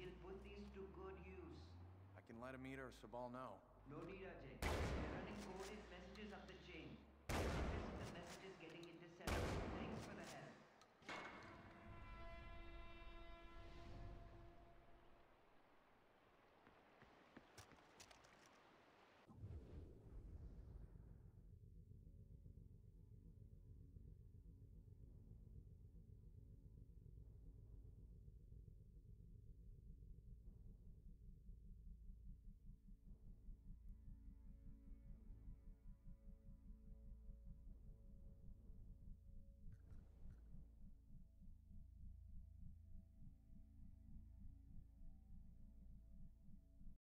He'll put these to good use. I can let Amita or Sabal know. No need, Ajay. They're running coded messages up the chain.